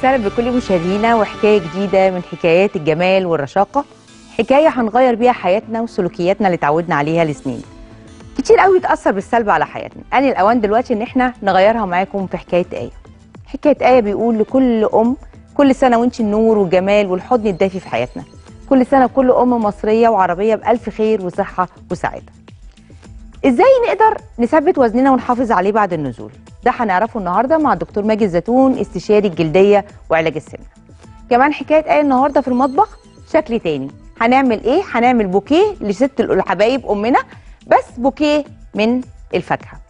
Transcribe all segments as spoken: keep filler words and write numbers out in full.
وسهلا بكل مشاهدينا وحكايه جديده من حكايات الجمال والرشاقه، حكايه هنغير بيها حياتنا وسلوكياتنا اللي اتعودنا عليها لسنين. كتير قوي اتاثر بالسلب على حياتنا، قال الاوان دلوقتي ان احنا نغيرها معاكم في حكايه آية. حكايه آية بيقول لكل ام: كل سنه وانت النور والجمال والحضن الدافي في حياتنا. كل سنه كل ام مصريه وعربيه بألف خير وصحه وسعاده. ازاي نقدر نثبت وزننا ونحافظ عليه بعد النزول؟ ده هنعرفه النهارده مع الدكتور ماجد الزيتون، استشاري الجلديه وعلاج السمنه. كمان حكايه آية النهارده في المطبخ شكل تاني. هنعمل ايه؟ هنعمل بوكيه لست الحبايب امنا، بس بوكيه من الفاكهه.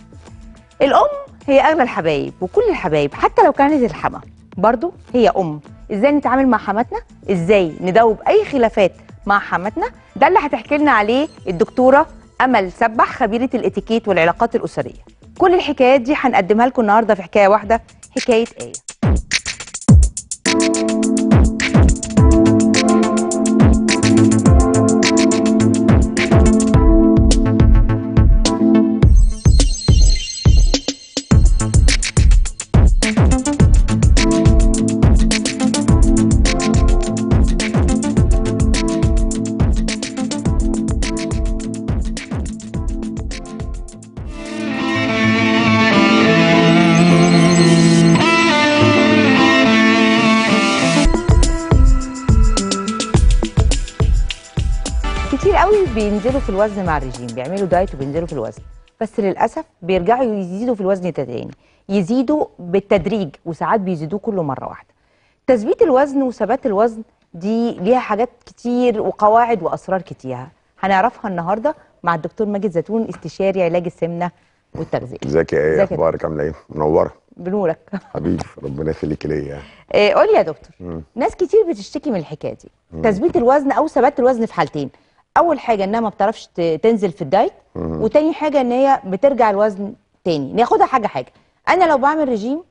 الام هي اغلى الحبايب، وكل الحبايب حتى لو كانت الحما برضو هي ام. ازاي نتعامل مع حماتنا؟ ازاي ندوب اي خلافات مع حماتنا؟ ده اللي هتحكي لنا عليه الدكتوره امل سبح، خبيره الاتيكيت والعلاقات الاسريه. كل الحكايات دي هنقدمها لكم النهارده في حكايه واحده، حكايه آية. بينزلوا في الوزن مع الرجيم، بيعملوا دايت وبينزلوا في الوزن، بس للاسف بيرجعوا يزيدوا في الوزن تاني، يزيدوا بالتدريج وساعات بيزيدوه كله مره واحده. تثبيت الوزن وثبات الوزن دي ليها حاجات كتير وقواعد واسرار كتيره هنعرفها النهارده مع الدكتور ماجد زيتون، استشاري علاج السمنه والتغذيه. ازيك يا ايه؟ اخبارك؟ عامله ايه؟ منوره. بنورك حبيبي، ربنا يخليك ليا. إيه قول لي يا دكتور، م. ناس كتير بتشتكي من الحكايه دي، تثبيت الوزن او ثبات الوزن في حالتين. اول حاجه انها ما بتعرفش تنزل في الدايت، وتاني حاجه ان هي بترجع الوزن تاني. ناخدها حاجه حاجه. انا لو بعمل رجيم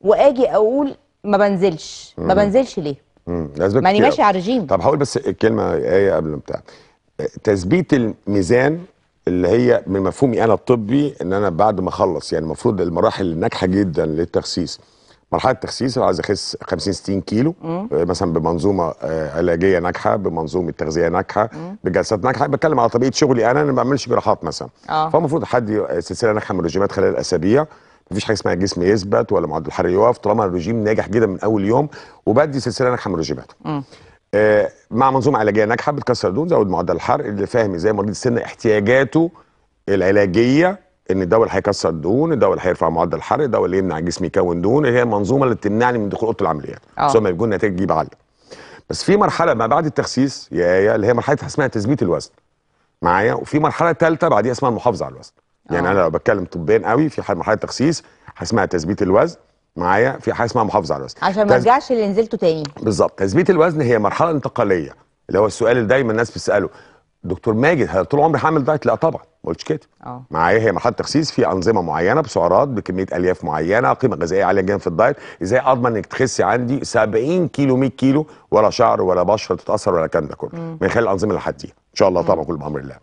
واجي اقول ما بنزلش، ما بنزلش ليه؟ ماني ماشي على الرجيم. طب هقول بس الكلمه ايه قبل بتاع تثبيت الميزان، اللي هي من مفهومي انا الطبي ان انا بعد ما اخلص، يعني المفروض المراحل الناجحه جدا للتخسيس، مرحله التخسيس انا عايز اخس خمسين ستين كيلو مم. مثلا بمنظومه علاجيه ناجحه، بمنظومه تغذيه ناجحه، بجلسات ناجحه. بتكلم على طبيعه شغلي انا، انا ما بعملش جراحات مثلا. آه. فالمفروض حد سلسله ناجحه من الرجيمات خلال الاسابيع، مفيش حاجه اسمها جسم يثبت ولا معدل الحرق يقف، طالما الرجيم ناجح جدا من اول يوم، وبدي سلسله ناجحه من الرجيمات. آه مع منظومه علاجيه ناجحه بتكسر دهون، زود معدل الحرق، اللي فاهم ازاي مريض السمنه احتياجاته العلاجيه، ان الدواء اللي هيكسر الدهون، الدواء اللي هيرفع معدل الحرق، الدواء اللي يمنع الجسم يكون دهون. هي المنظومه اللي بتمنعني من دخول اوضه العمليات، ثم بيجي لنا نتائج تجيب عاليه. بس في مرحله ما بعد التخسيس يا ايه، اللي هي مرحله اسمها تثبيت الوزن معايا، وفي مرحله ثالثه بعديها اسمها المحافظه على الوزن. يعني انا لو بتكلم طبيا قوي، في مرحله تخسيس اسمها تثبيت الوزن معايا، في حاجه اسمها محافظه على الوزن عشان ما ارجعش تز... اللي نزلته تاني. بالظبط. تثبيت الوزن هي مرحله انتقاليه، اللي هو السؤال اللي دايما الناس بتساله: دكتور ماجد هل طول عمري هعمل دايت؟ لا طبعا، ما قلتش كده. اه معايا هي مرحله تخسيس، في انظمه معينه بسعرات، بكميه الياف معينه، قيمه غذائيه عاليه جدا في الدايت. ازاي اضمن انك تخسي عندي سبعين كيلو مية كيلو ولا شعر ولا بشره تتاثر ولا الكلام ده كله، من خلال الانظمه اللي هديها ان شاء الله طبعا، كل بامر الله.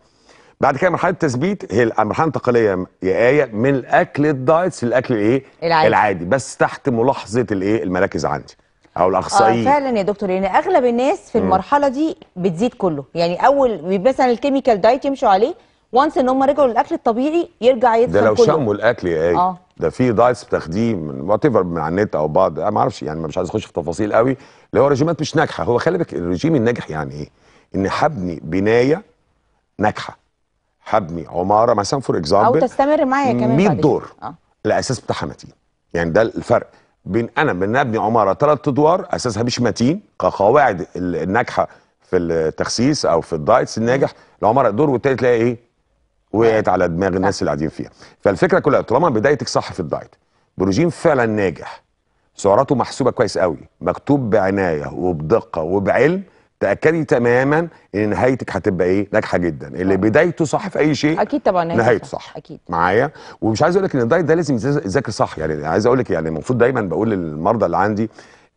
بعد كده مرحله التثبيت هي المرحله الانتقاليه يا ايه من الاكل الدايتس للاكل الايه؟ العادي. العادي، بس تحت ملاحظه الايه؟ المراكز عندي او الاخصائيين. اه فعلا يا دكتور، لان يعني اغلب الناس في المرحله دي بتزيد كله، يعني اول مثلا الكيميكال دايت يمشوا عليه، وانس ان هم رجعوا للاكل الطبيعي يرجع يدخل كله. ده لو شموا الاكل يا ايه. آه. ده في دايتس بتاخديه من وات ايفر، من على النت او بعض، انا ما اعرفش يعني، مش عايز اخش في تفاصيل قوي، اللي هو رجيمات مش ناجحه. هو خلي بالك الرجيم الناجح يعني ايه؟ ان حبني بنايه ناجحه، حبني عماره مثلا فور اكزامبل، او تستمر معايا كمان مية دور. آه. الاساس بتاعها متين، يعني ده الفرق بين انا بنبني عماره ثلاث ادوار اساسها مش متين كقواعد الناجحه في التخسيس او في الدايتس الناجح. العماره دور والتالت تلاقي ايه؟ وقعت على دماغ الناس اللي قاعدين فيها. فالفكره كلها طالما بدايتك صح في الدايت بروجين فعلا ناجح، سعراته محسوبه كويس قوي، مكتوب بعنايه وبدقه وبعلم، تاكدي تماما ان نهايتك هتبقى ايه؟ ناجحه جدا. اللي بدايته صح في اي شيء اكيد طبعا نهايته صح. صح اكيد معايا. ومش عايز اقول لك ان الدايت ده لازم يذاكر صح، يعني عايز اقول لك يعني المفروض دايما بقول للمرضى اللي عندي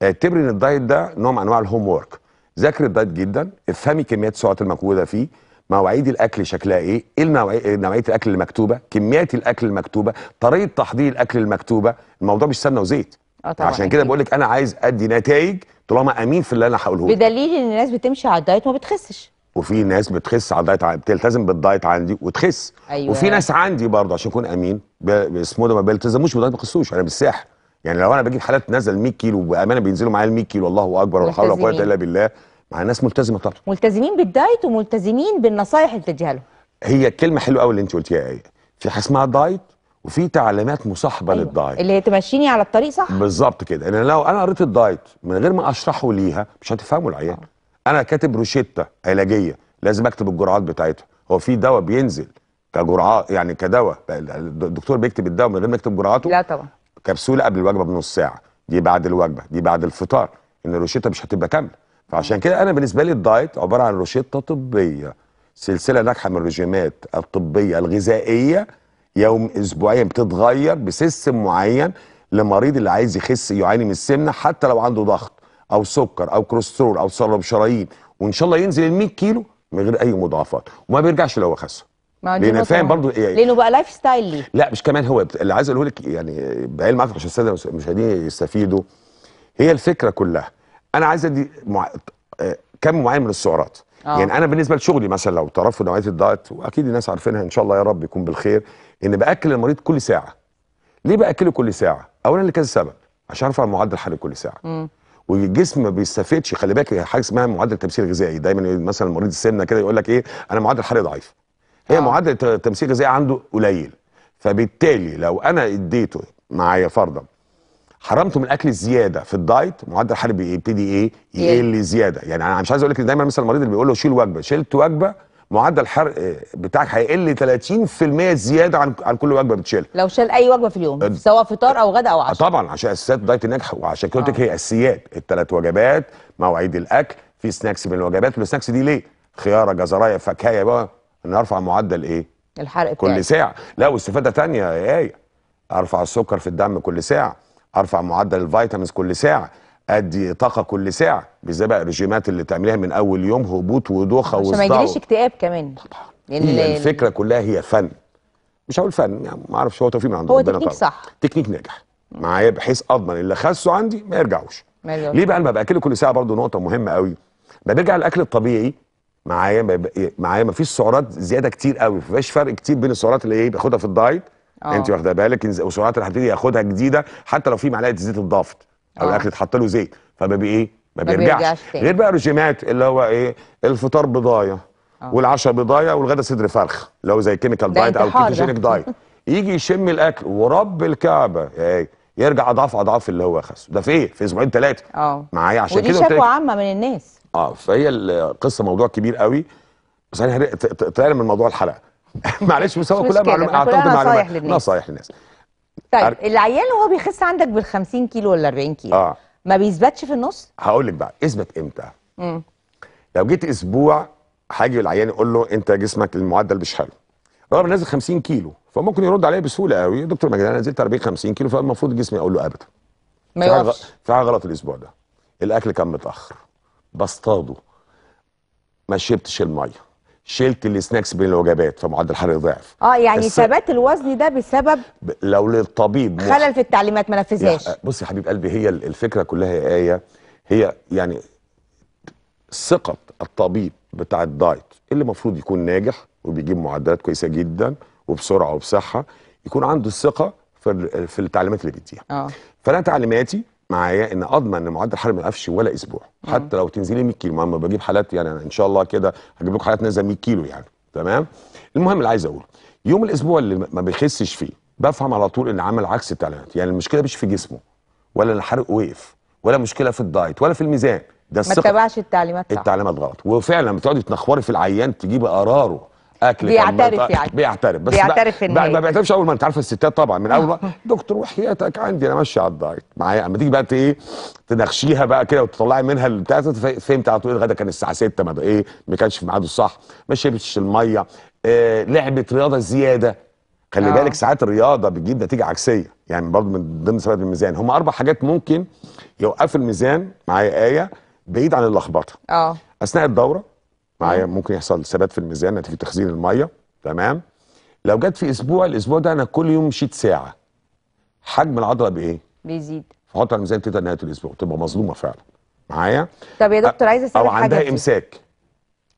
اعتبري ان الدايت ده نوع من انواع الهوم ورك. ذاكري الدايت جدا، افهمي كميات السعرات الموجوده فيه، مواعيد الاكل شكلها ايه، ايه نوعيه الاكل المكتوبه، كميات الاكل المكتوبه، طريقه تحضير الاكل المكتوبه. الموضوع مش سمنه وزيت، اه طبعا. عشان كده بقول لك انا عايز ادي نتائج طالما امين في اللي انا هقوله لك. بدليل ان الناس بتمشي على الدايت وما بتخسش. وفي ناس بتخس على الدايت، بتلتزم بالدايت عندي وتخس. أيوة. وفي ناس عندي برضه عشان اكون امين اسمه ده ما بيلتزموش بالدايت ما بيخسوش. انا بالساحه يعني لو انا بجيب حالات نازل مية كيلو بامانه بينزلوا معايا ال مية كيلو والله اكبر ولا حول ولا قوه الا بالله، مع ناس ملتزمه بتاعته. ملتزمين بالدايت وملتزمين بالنصايح اللي بتديها لهم. هي كلمه حلوه قوي اللي انت قلتيها ايه؟ في حاجه اسمها دايت وفي تعليمات مصاحبه أيوة. للدايت اللي هي تمشيني على الطريق صح؟ بالظبط كده، لان لو انا قريت الدايت من غير ما اشرحه ليها مش هتفهمه العيال. آه. انا كاتب روشته علاجيه لازم اكتب الجرعات بتاعتها، هو في دواء بينزل كجرعات يعني كدواء الدكتور بيكتب الدواء من غير ما يكتب جرعاته؟ لا طبعا. كبسوله قبل الوجبه بنص ساعه، دي بعد الوجبه، دي بعد الفطار، ان الروشته مش هتبقى كامله. فعشان كده انا بالنسبه لي الدايت عباره عن روشته طبيه، سلسله ناجحه من الرجيمات الطبيه الغذائيه يوم اسبوعيا بتتغير بسيستم معين لمريض اللي عايز يخس يعاني من السمنه حتى لو عنده ضغط او سكر او كوليسترول او سرب شرايين، وان شاء الله ينزل ال مية كيلو من غير اي مضاعفات وما بيرجعش لو خس. لان فاهم برضه إيه؟ لانه بقى لايف ستايل ليه؟ لا مش كمان هو اللي عايز اقوله لك يعني بعلم عارف عشان الساده المشاهدين يستفيدوا، هي الفكره كلها انا عايز ادي مع... كم معين من السعرات. أوه. يعني انا بالنسبه لشغلي مثلا لو تعرفوا نوعيه الدايت واكيد الناس عارفينها ان شاء الله يا رب يكون بالخير، ان باكل المريض كل ساعه. ليه باكله كل ساعه؟ اولا لكذا سبب، عشان ارفع معدل الحرق كل ساعه. مم. والجسم ما بيستفيدش، خلي بالك حاجه اسمها معدل تمثيل غذائي، دايما مثلا مريض السمنه كده يقول لك ايه انا معدل الحرق ضعيف. هي أوه. معدل التمثيل الغذائي عنده قليل، فبالتالي لو انا اديته معايا فرضا حرمته من الاكل الزياده في الدايت معدل الحرق بيبتدي ايه؟ يقل زياده، يعني انا مش عايز اقول لك دايما مثلا المريض اللي بيقول له شيل وجبه، شلت وجبه معدل الحرق بتاعك هيقل تلاتين في المية زياده عن عن كل وجبه بتشيلها. لو شال اي وجبه في اليوم سواء فطار او غدا او عشاء. طبعا عشان اساسيات الدايت الناجحه، وعشان كده قلت لك هي اساسيات الثلاث وجبات، مواعيد الاكل، في سناكس بين الوجبات، والسناكس دي ليه؟ خياره، جزرايه، فاكهه بقى، ان ارفع معدل ايه؟ الحرق كل بتاعي. ساعه، لا واستفاده ثانيه يا ايه؟ ارفع السكر في الدم كل ساعه، ارفع معدل الفيتامينز كل ساعه، ادي طاقه كل ساعه، بالذات بقى الرجيمات اللي تعمليها من اول يوم هبوط ودوخه وصداع عشان ما يجيليش اكتئاب كمان. طبعا هي الفكره كلها هي فن، مش هقول فن يعني ما اعرفش هو توفيق من عند ربنا. هو تكنيك صح، تكنيك ناجح معايا بحيث اضمن اللي خسه عندي ما يرجعوش. مليون. ليه بقى انا باكله كل ساعه؟ برضو نقطه مهمه قوي، برجع الاكل الطبيعي معايا معايا ما فيش سعرات زياده كتير قوي، ما فيش فرق كتير بين السعرات اللي ايه باخدها في الدايت. أوه. انت واخده بالك وسعرات اللي هتبتدي ياخدها جديده حتى لو في معلقه زيت اتضافت او أوه. الاكل اتحط له زيت فما بي ايه ما بيرجعش. غير بقى رجيمات اللي هو ايه الفطار بضايه أوه. والعشاء بضايه والغدا صدر فرخ لو زي كيميكال دايت او كيتوجينيك دايت يجي يشم الاكل ورب الكعبه ايه يرجع اضعاف اضعاف اللي هو خسه ده في ايه في اسبوعين ثلاثه معايا. عشان كده ودي شكوى عامه من الناس. اه فهي القصه موضوع كبير قوي بس انا طلعنا من موضوع الحلقه معلش بس هو كلها معلومات اعتقد معلومات نصايح للناس. طيب أر... العيال وهو بيخس عندك بال خمسين كيلو ولا أربعين كيلو آه. ما بيثبتش في النص؟ هقول لك بقى اثبت امتى؟ امم لو جيت اسبوع هاجي العيان اقول له انت جسمك المعدل مش حلو رغم نازل خمسين كيلو، فممكن يرد عليا بسهوله قوي دكتور ماجد انا نزلت أربعين خمسين كيلو فالمفروض جسمي اقول له ابدا ما يوقفش في حاجه غلط الاسبوع ده، الاكل كان متاخر بصطاده ما شربتش الميه شلت السناكس بين الوجبات فمعدل الحرق ضعف. اه يعني ثبات الوزن ده بسبب ب... لو للطبيب خلل مخ... في التعليمات ما نفذهاش. يح... بص يا حبيب قلبي هي الفكره كلها يا آية هي يعني ثقه الطبيب بتاع الدايت اللي المفروض يكون ناجح وبيجيب معدلات كويسه جدا وبسرعه وبصحه يكون عنده الثقه في في التعليمات اللي بيديها. اه فانا تعليماتي معايا ان اضمن ان معدل الحرق ما يقفش ولا اسبوع حتى لو تنزلي مية كيلو، اما بجيب حالات يعني ان شاء الله كده هجيب لكم حالات نازله مية كيلو يعني تمام. المهم اللي عايز اقوله يوم الاسبوع اللي ما بيخسش فيه بفهم على طول ان عمل عكس التعليمات، يعني المشكله مش في جسمه ولا الحرق وقف ولا مشكله في الدايت ولا في الميزان، ده الثقه ما اتبعش التعليمات. التعليمات غلط وفعلا بتقعدي تنخوري في العيان تجيبي قراره اكل بيعترف يعني بيعترف بس بيعترف بقى ما بيعترفش اول ما انت عارفه الستات طبعا من اول ما دكتور وحياتك عندي انا ماشيه على الدايت معايا، اما تيجي بقى ايه تناقشيها بقى كده وتطلعي منها بتاعت فهمت على طول الغدا كان الساعه ستة ما ايه ما كانش في ميعاده الصح، ما شربتش الميه، آه لعبت رياضه زياده. خلي بالك ساعات الرياضه بتجيب نتيجه عكسيه يعني برضو من ضمن سبب الميزان، هم اربع حاجات ممكن يوقفوا الميزان معايا آية بعيد عن اللخبطه. اه اثناء الدوره معايا ممكن يحصل ثبات في الميزان نتيجه تخزين الميه تمام. لو جت في اسبوع الاسبوع ده انا كل يوم مشيت ساعه حجم العضله بايه؟ بيزيد فحط على الميزان بتبدا نهايه الاسبوع، تبقى مظلومه فعلا. معايا؟ طب يا دكتور عايزه اسالك حاجه، او عندها امساك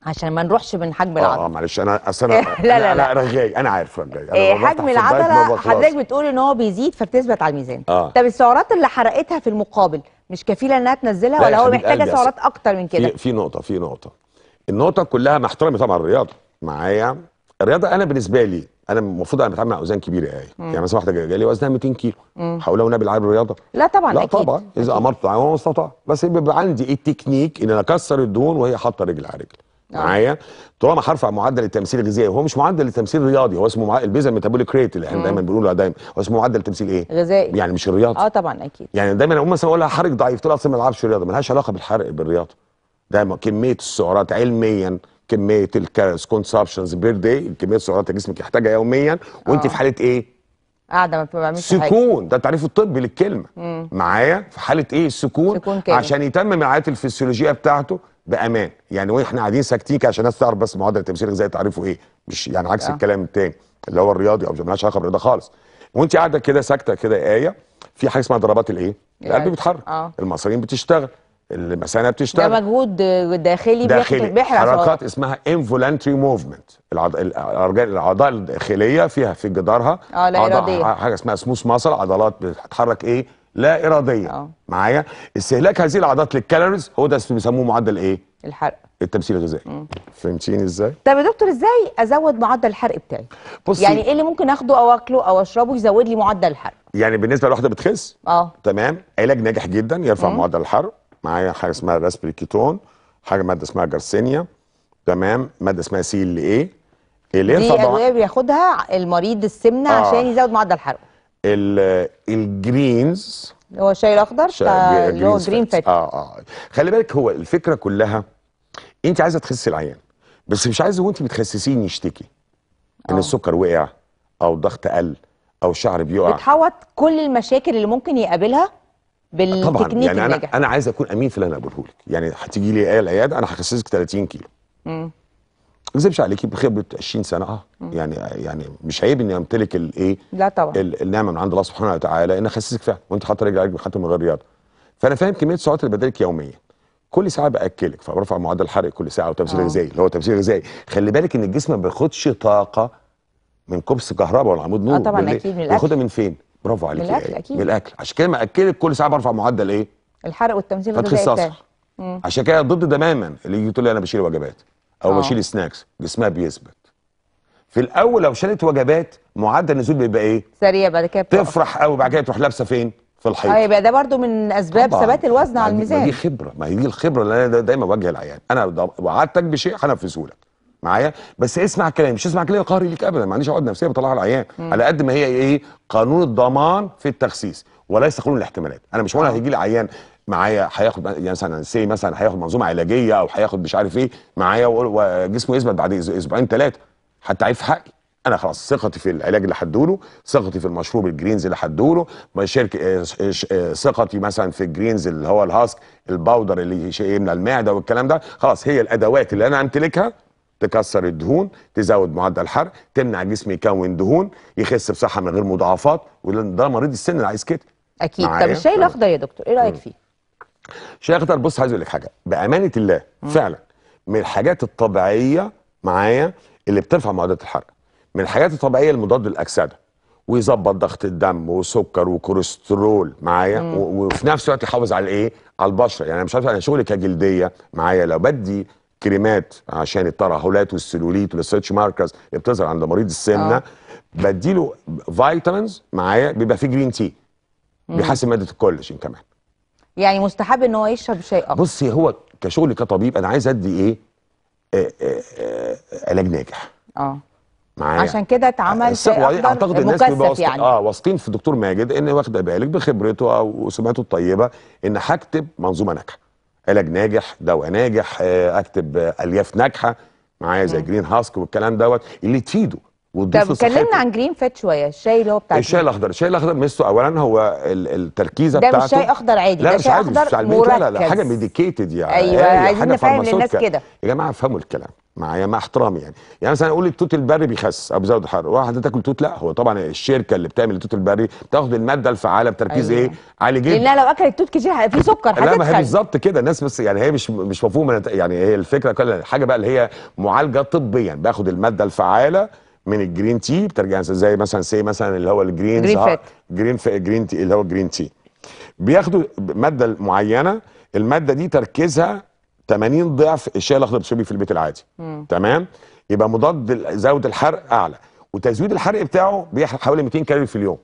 عشان ما نروحش من حجم العضله. اه معلش انا اصل انا لا لا لا رغاي، انا عارف رغاي. إيه حجم العضله حضرتك بتقول ان هو بيزيد فبتثبت على الميزان. آه. طب السعرات اللي حرقتها في المقابل مش كفيله انها تنزلها، ولا هو محتاجه سعرات اكتر من كده؟ في, في نقطه في نقطه النقطه كلها محترمه طبعا الرياضه. معايا؟ الرياضه انا بالنسبه لي انا المفروض انا بتعامل مع اوزان كبيره قوي، يعني مثلا واحده جايه لي وزنها مئتين كيلو، هقولها ونبي العب الرياضه؟ لا طبعا، لا طبعا أكيد. اذا امرت على ما استطاع، بس بيبقى عندي التكنيك ان انا اكسر الدهون وهي حاطه رجل على رجل. معايا؟ طالما هرفع معدل التمثيل الغذائي، وهو مش معدل التمثيل الرياضي، هو اسمه معدل البيزا الميتابوليك ريت اللي احنا دايما بنقوله دايما، هو اسمه معدل التمثيل ايه؟ غذائي، يعني مش الرياضي. اه طبعا اكيد. يعني دايما اقوم مثلا اقول لها حرق ضعيف، طلع اصلا ما العبش رياضه، مالهاش علاقه بالحرق بالرياضه. ده كميه السعرات علميا، كميه الكالوريز كونسبشنز بير داي، كميه السعرات اللي جسمك يحتاجها يوميا وانت في حاله ايه؟ قاعده ما بتعملش سكون. حاجه سكون، ده التعريف الطبي للكلمه. مم. معايا؟ في حاله ايه؟ السكون، سكون عشان يتمم العادات الفسيولوجيه بتاعته بامان، يعني واحنا قاعدين ساكتين كده عشان الناس تعرف بس معدل التمثيل الغذائي تعريفه ايه، مش يعني عكس آه. الكلام التاني اللي هو الرياضي او مالهاش علاقه بالرياضه خالص. وانت قاعده كده ساكته كده يا ايه، في حاجه اسمها ضربات الايه؟ القلب بيتحرك، آه. المصارين بتشتغل، المثانه بتشتغل، ده مجهود داخلي بيحرق حركات اسمها انفولانتري موفمنت. الارجل الاعضاء الداخليه فيها في جدارها اه لا اراديه، حاجه اسمها سموث ماسل، عضلات بتتحرك ايه لا اراديه. أوه. معايا؟ استهلاك هذه العضلات للكالوريز هو ده بيسموه معدل ايه؟ الحرق، التمثيل الغذائي. فهمتيني ازاي؟ طب يا دكتور ازاي ازود معدل الحرق بتاعي؟ بصي، يعني ايه اللي ممكن اخده او اكله او اشربه يزود لي معدل الحرق؟ يعني بالنسبه لواحده بتخس اه تمام، علاج ناجح جدا يرفع مم. معدل الحرق. معايا؟ حاجه اسمها راسبري كيتون، حاجه ماده اسمها جارسينيا، تمام، ماده اسمها سي ال ايه اللي دي ادويه بياخدها المريض السمنه آه. عشان يزود معدل حرقه. الجرينز اللي هو الشاي الاخضر بتاع اللي هو جرين فاتي. اه اه خلي بالك، هو الفكره كلها انت عايزه تخسي العيان، بس مش عايزه وانت بتخسسين يشتكي ان السكر وقع او الضغط قل او الشعر بيقع. بتحوط كل المشاكل اللي ممكن يقابلها بالتكنيك يعني الناجح. انا انا عايز اكون امين في اللي انا بقوله لك، يعني هتيجي لي ايه العياده انا هخسسك ثلاثين كيلو. امم ما اكذبش عليكي بخبره عشرين سنه اه يعني يعني مش عيب اني امتلك الايه؟ لا طبعا، النعمه من عند الله سبحانه وتعالى ان اخسسك فعلا وانت حاطه رجل على رجل حتى من غير رياضه. فانا فاهم كميه السعرات اللي بديلك يوميا، كل ساعه باكلك، فبرفع معدل الحرق كل ساعه، وتمثيل غذائي اللي هو تمثيل غذائي. خلي بالك ان الجسم ما بياخدش طاقه من كبس كهرباء ولا عمود نور. اه طبعا اكيد، من الاكل بياخدها. من فين؟ برافو عليك، من الاكل اكيد، من الاكل. عشان كده ماكلك كل ساعه برفع معدل ايه؟ الحرق والتمثيل الغذائي. عشان كده ضد تماما اللي يجي تقول لي انا بشيل وجبات او أوه. بشيل سناكس. جسمها بيثبت في الاول، لو شالت وجبات معدل النزول بيبقى ايه؟ سريع، بعد كده تفرح قوي، بعد كده تروح لابسه فين؟ في الحيط. اه يبقى ده برضو من اسباب ثبات الوزن على الميزان. ما دي خبره، ما هي دي الخبره اللي انا دايما بوجه العيان، انا وعدتك بشيء هنفذه لك. معايا؟ بس اسمع كلامي، مش اسمع كلامي قهري ليك ابدا، ما عنديش عقد نفسيه بطلعها العيان، على قد ما هي ايه؟ قانون الضمان في التخسيس وليس قانون الاحتمالات. انا مش وانا هيجي لي عيان معايا هياخد يعني مثلا سي مثلا هياخد منظومه علاجيه او هياخد مش عارف ايه معايا وجسمه يثبت بعد اسبوعين ثلاثه حتى عيب في حقي. انا خلاص ثقتي في العلاج اللي هدوله، ثقتي في المشروب الجرينز اللي هدوله، شركه ثقتي مثلا في الجرينز اللي هو الهاسك الباودر اللي يمنع المعده والكلام ده. خلاص هي الادوات اللي انا امتلكها تكسر الدهون، تزود معدل الحرق، تمنع الجسم يكون دهون، يخس بصحه من غير مضاعفات، وده مريض السن اللي عايز كده. اكيد. طب الشاي الاخضر يا دكتور ايه رايك فيه؟ الشاي الاخضر بص، عايز اقول لك حاجه بامانه الله، مم. فعلا من الحاجات الطبيعيه معايا اللي بترفع معدل الحرق، من الحاجات الطبيعيه المضاد للاكسده، ويظبط ضغط الدم وسكر وكوليسترول معايا، وفي نفس الوقت يحافظ على الايه؟ على البشره. يعني انا مش عارف، انا شغلي كجلديه معايا لو بدي كريمات عشان الترهلات والسلوليت والسيرش ماركرز اللي بتظهر عند مريض السمنه، آه. بديله فيتامينز معايا، بيبقى فيه جرين تي بيحسن ماده الكولاجين كمان. يعني مستحب ان هو يشرب شيء اخضر. بصي، هو كشغلي كطبيب انا عايز ادي ايه؟ آه آه آه علاج ناجح. اه معايا، عشان كده اتعمل شيء اخضر. اعتقد الناس بيبقوا يعني. اه واثقين في الدكتور ماجد ان واخده بالك بخبرته او سمعته الطيبه ان هكتب منظومه ناجحه، علاج ناجح، دواء ناجح، اكتب الياف ناجحه معايا زي جرين هاسك والكلام دوت اللي تفيده وتضيف لصحتك. طب اتكلمنا عن جرين فات شويه، الشاي اللي هو بتاع الشاي الاخضر. الشاي الاخضر ميزته اولا هو التركيزه بتاعته، ده مش شاي اخضر عادي، ده شاي اخضر مركز. لا مش عادي، لا لا حاجه ميديكيتد يعني. ايوه، عايزين نفهم للناس كده يا جماعه، افهموا الكلام. معايا، مع احترامي يعني. يعني مثلا اقول لك توت البري بيخسس او بيزود الحراره، واحده تاكل توت؟ لا، هو طبعا الشركه اللي بتعمل التوت البري بتاخد الماده الفعاله بتركيز أيوة. ايه عالي جدا، لانها لو اكلت توت كتير في سكر هتتخن. لا، ما هي بالظبط كده الناس، بس يعني هي مش مش مفهومه يعني. هي الفكره كلها حاجه بقى اللي هي معالجه طبيا يعني، باخد الماده الفعاله من الجرين تي بترجع زي مثلا سي مثلا اللي هو الجرين جرين فات جرين ف... جرين تي اللي هو الجرين تي، بياخدوا ماده معينه، الماده دي تركيزها ثمانين ضعف الشاي الاخضر بتشربيه في البيت العادي. مم. تمام، يبقى مضاد زود الحرق اعلى، وتزويد الحرق بتاعه بيحرق حوالي مئتين كالوري في اليوم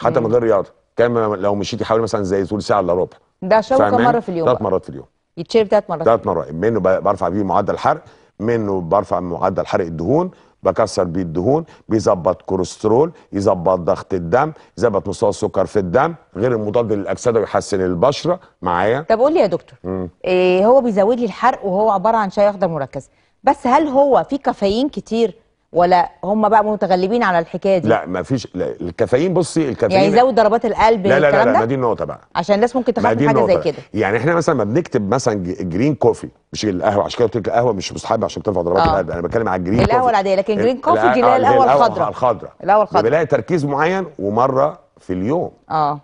حتى من غير رياضه. كان لو مشيتي حوالي مثلا زي طول ساعه الا ربع، ده شوكه مره في اليوم، ثلاث مرات في اليوم يتشرب، ثلاث مرات ثلاث مرات منه برفع بيه معدل الحرق، منه برفع معدل حرق الدهون، بكسر بيه الدهون، بيظبط كوليسترول، يظبط ضغط الدم، يظبط مستوى السكر في الدم، غير المضاد للاكسده ويحسن البشره معايا. طب قول لي يا دكتور، إيه هو بيزود لي الحرق وهو عباره عن شاي اخضر مركز، بس هل هو فيه كافيين كتير ولا هم بقى متغلبين على الحكايه دي؟ لا، ما فيش الكافيين. بصي الكافيين يعني يزود ضربات القلب، لا لا لا, لا ما دي النقطه بقى، عشان الناس ممكن تخاف من حاجه زي كده. يعني احنا مثلا ما بنكتب مثلا جرين كوفي، مش القهوه، عشان كده قلت لك القهوه مش مستحبه عشان ترفع ضربات آه. القلب، انا بتكلم على الجرين كوفي القهوه العاديه، لكن جرين كوفي دي اللي هي القهوه الخضراء الخضراء القهوه الخضراء بيلاقي تركيز معين ومره في اليوم. اه